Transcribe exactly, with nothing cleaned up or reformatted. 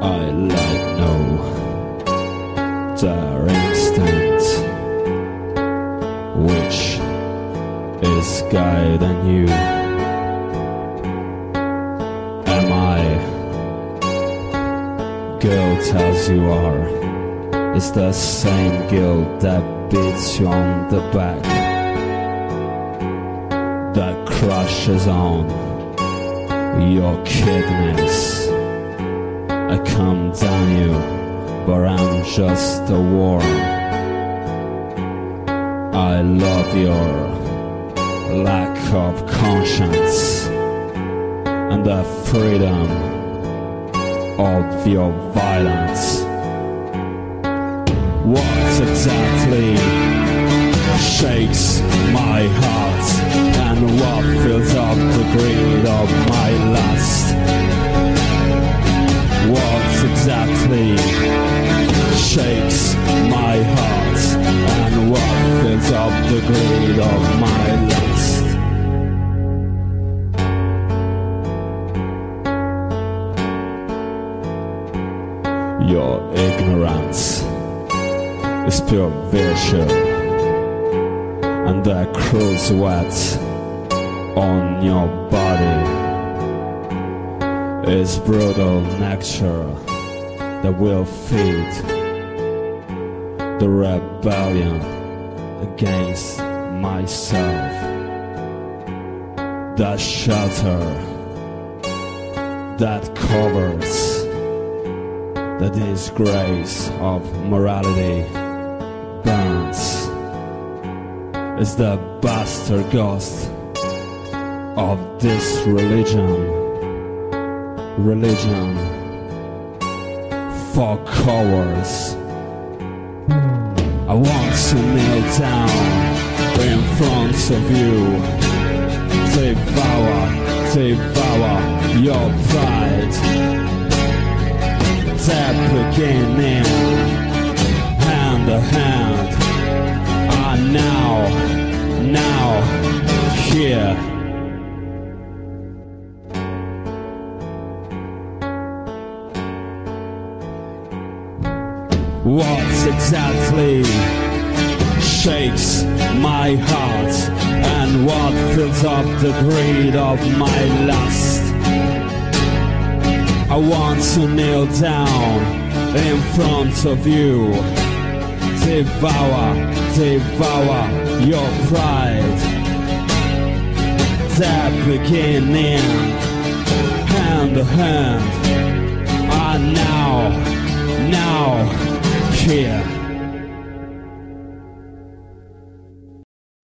I like now their instinct, which is guiding you. Am I guilt as you are? It's the same guilt that beats you on the back, that crushes on your kidneys. I come down you, but I'm just a worm. I love your lack of conscience and the freedom of your violence. What exactly shakes my heart, and what fills up the greed of my lust? What exactly shakes my heart, and what fills up the greed of my lust? Your ignorance is pure virtue, and the cruel sweat on your body is brutal nature that will feed the rebellion against myself. That shelter that covers the disgrace of morality burns is the bastard ghost of this religion. Religion for cowards. I want to kneel down in front of you, devour, devour your pride. They're picking in hand to hand. I now, now hear what exactly shakes my heart, and what fills up the greed of my lust. I want to kneel down in front of you, devour, devour your pride. That beginning, hand to hand, I now, now, here.